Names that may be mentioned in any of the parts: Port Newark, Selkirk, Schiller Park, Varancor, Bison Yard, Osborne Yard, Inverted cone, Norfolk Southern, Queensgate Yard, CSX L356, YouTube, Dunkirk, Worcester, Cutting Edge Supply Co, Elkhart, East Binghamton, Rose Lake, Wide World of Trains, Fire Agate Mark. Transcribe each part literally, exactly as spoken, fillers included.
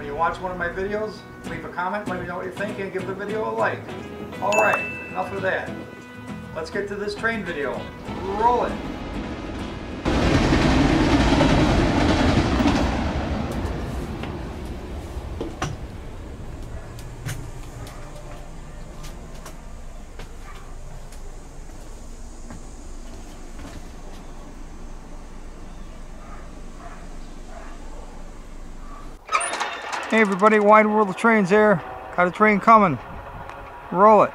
when you watch one of my videos, leave a comment, let me know what you think, and give the video a like. Alright, enough of that. Let's get to this train video. Roll it! Hey everybody, Wide World of Trains here. Got a train coming. Roll it.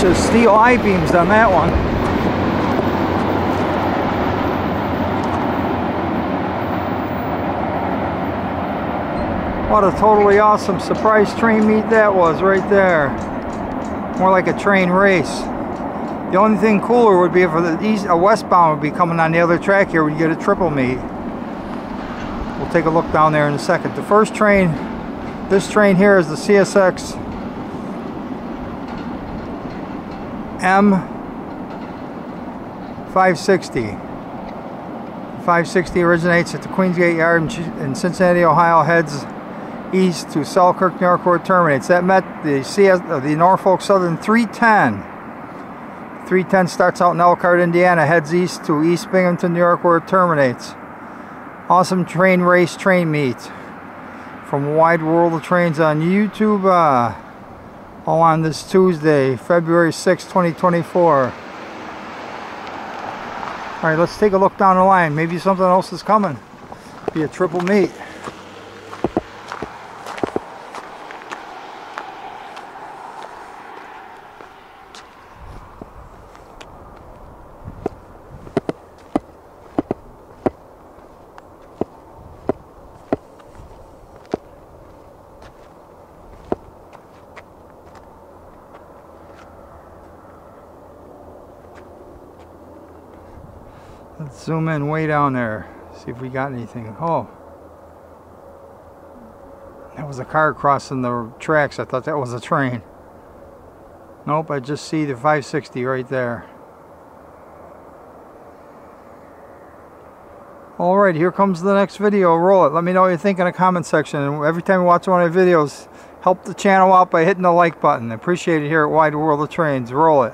Of steel I-beams on that one. What a totally awesome surprise train meet that was right there. More like a train race. The only thing cooler would be if the east, a westbound would be coming on the other track here. We'd get a triple meet. We'll take a look down there in a second. The first train, this train here is the C S X M five sixty. five sixty originates at the Queensgate Yard in Cincinnati, Ohio, heads east to Selkirk, New York, where it terminates. That met the C S, uh, the Norfolk Southern three ten. three ten starts out in Elkhart, Indiana, heads east to East Binghamton, New York, where it terminates. Awesome train race, train meet from Wide World of Trains on YouTube. Uh, All on this Tuesday, February sixth, twenty twenty-four. All right, let's take a look down the line. Maybe something else is coming. Be a triple meet. Let's zoom in way down there, see if we got anything. Oh, that was a car crossing the tracks. I thought that was a train. Nope, I just see the five sixty right there. Alright, here comes the next video. Roll it. Let me know what you think in the comment section. And every time you watch one of my videos, Help the channel out by hitting the like button. Appreciate it here at Wide World of Trains. Roll it.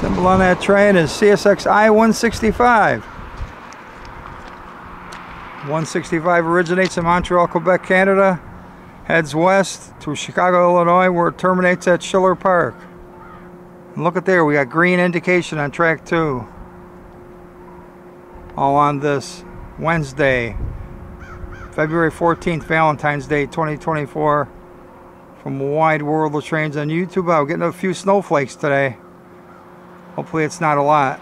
Symbol on that train is C S X I one sixty-five. one sixty-five originates in Montreal, Quebec, Canada, heads west through Chicago, Illinois, where it terminates at Schiller Park. And look at there, we got green indication on track two. All on this Wednesday, February fourteenth, Valentine's Day, twenty twenty-four. From Wide World of Trains on YouTube. I'm getting a few snowflakes today. Hopefully it's not a lot.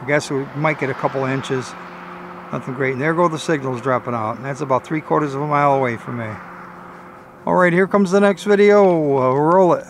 I guess we might get a couple of inches. Nothing great. And there go the signals dropping out. And that's about three quarters of a mile away from me. Alright, here comes the next video. Uh, roll it.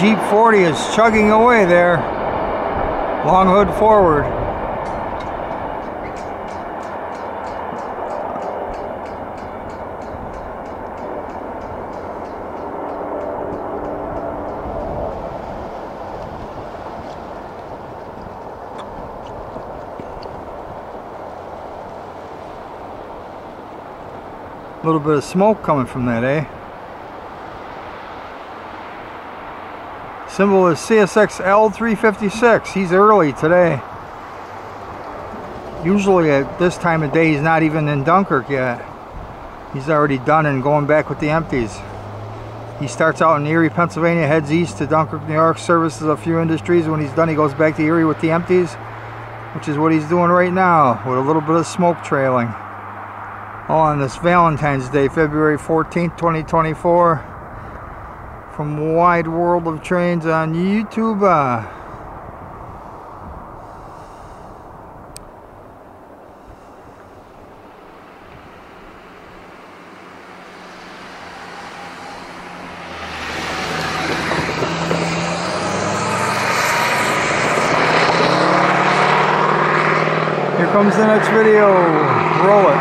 Jeep forty is chugging away there. Long hood forward. A little bit of smoke coming from that, eh? Symbol is C S X L three fifty-six. He's early today. Usually at this time of day he's not even in Dunkirk yet. He's already done and going back with the empties. He starts out in Erie, Pennsylvania, heads east to Dunkirk, New York, services a few industries. When he's done he goes back to Erie with the empties, which is what he's doing right now with a little bit of smoke trailing. All on this Valentine's Day, February fourteenth, twenty twenty-four. From Wide World of Trains on YouTube. Uh, here comes the next video. Roll it.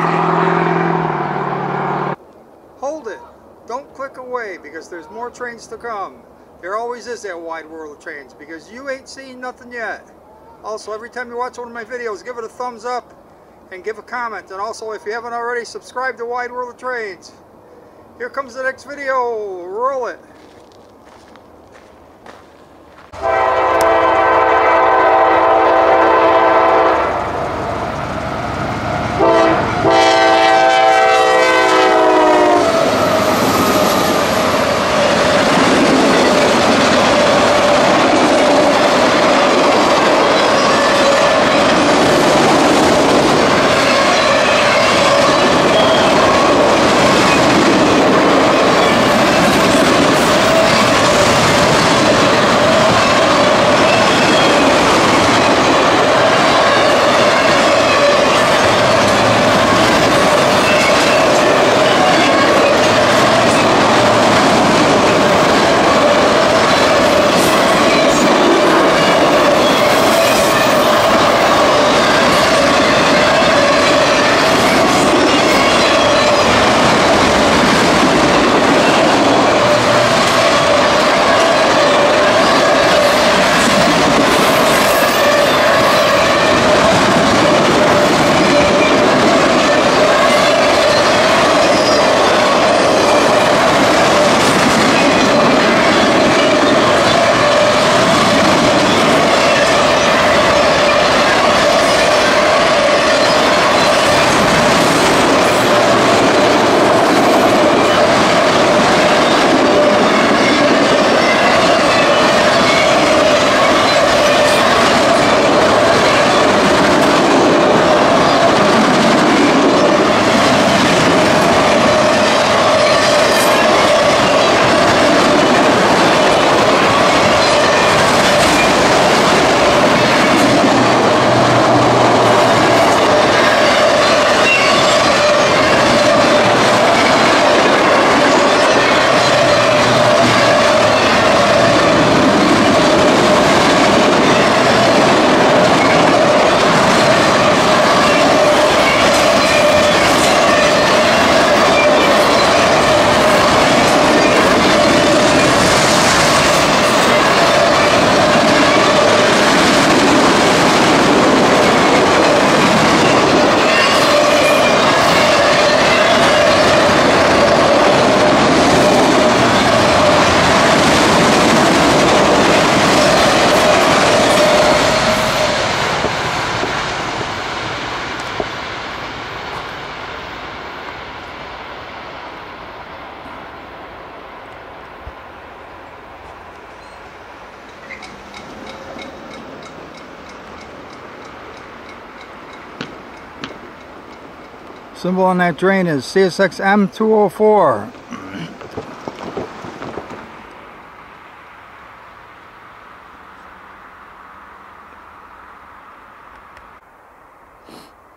away because there's more trains to come. There always is that wide world of trains because you ain't seen nothing yet. Also, every time you watch one of my videos, give it a thumbs up and give a comment. And also, if you haven't already, subscribe to Wide World of Trains. Here comes the next video. Roll it. Symbol on that train is C S X M two oh four.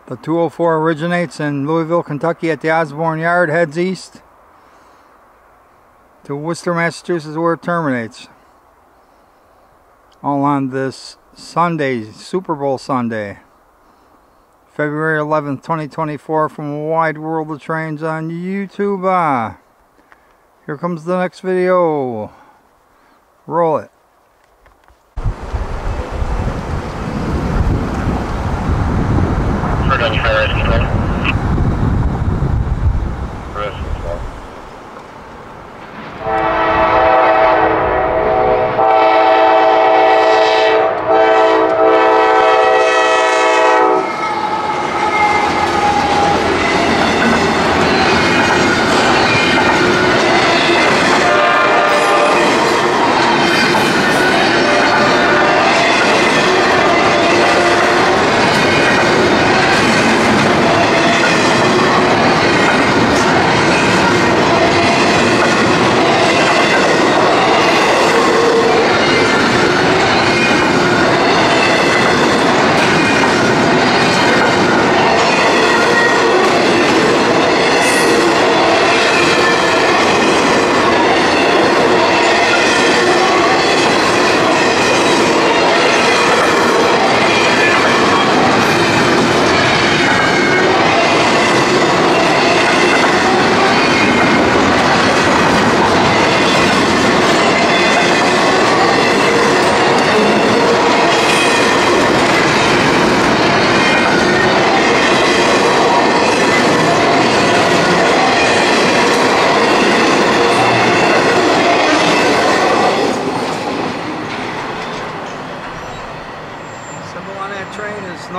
The two oh four originates in Louisville, Kentucky at the Osborne Yard, heads east to Worcester, Massachusetts, where it terminates. All on this Sunday, Super Bowl Sunday. February eleventh, twenty twenty-four, from Wide World of Trains on YouTube. Ah, here comes the next video. Roll it.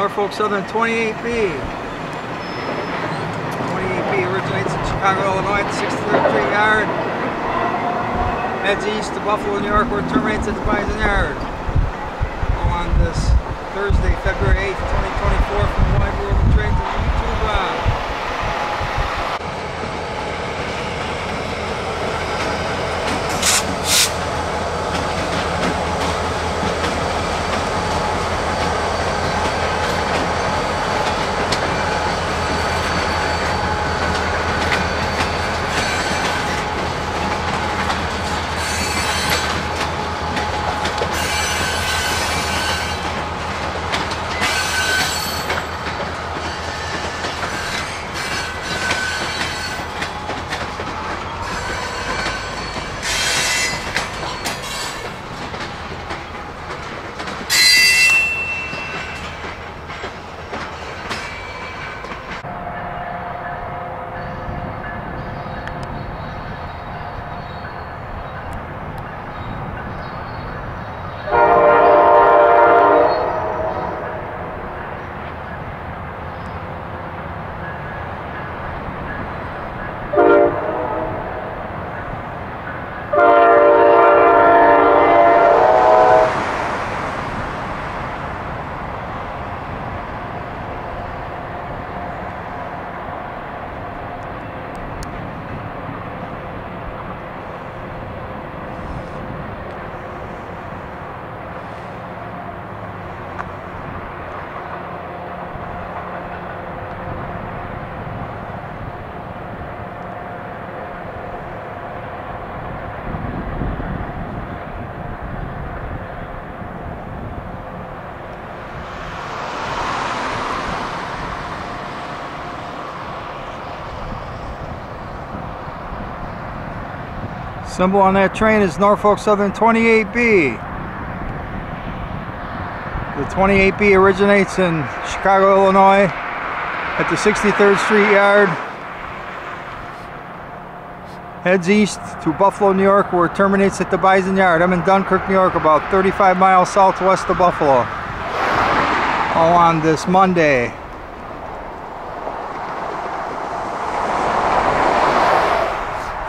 Norfolk Southern twenty-eight B. twenty-eight B originates in Chicago, Illinois at sixty-third Street Yard. Heads east to Buffalo, New York, where it terminates at the Bison Yard. On this Thursday, February eighth, twenty twenty-four, from Wide World of Trains on YouTube Live. Symbol on that train is Norfolk Southern twenty-eight B. The twenty-eight B originates in Chicago, Illinois at the sixty-third Street Yard. Heads east to Buffalo, New York, where it terminates at the Bison Yard. I'm in Dunkirk, New York, about thirty-five miles southwest of Buffalo. All on this Monday.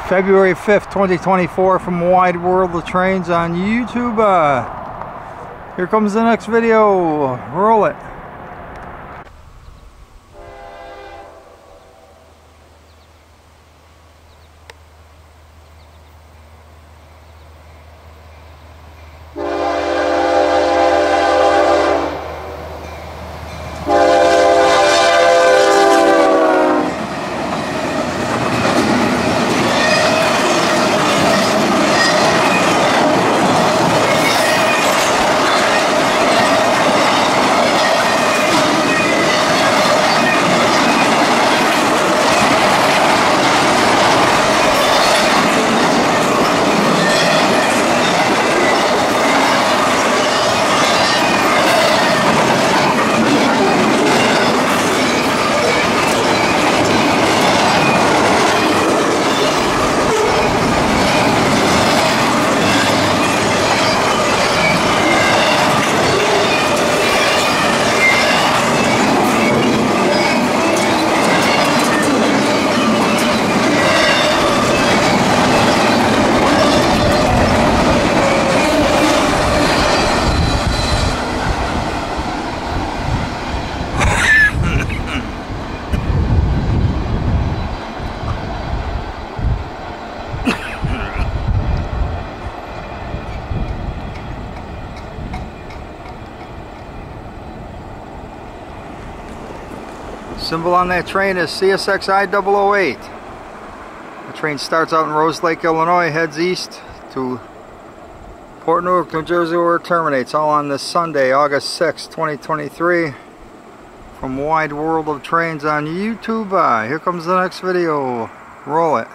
February fifth, twenty twenty-four, from Wide World of Trains on YouTube. Uh, here comes the next video. Roll it. Symbol on that train is C S X I zero zero eight. The train starts out in Rose Lake, Illinois, heads east to Port Newark, New Jersey, where it terminates, all on this Sunday, August sixth, twenty twenty-three, from Wide World of Trains on YouTube. Here comes the next video. Roll it.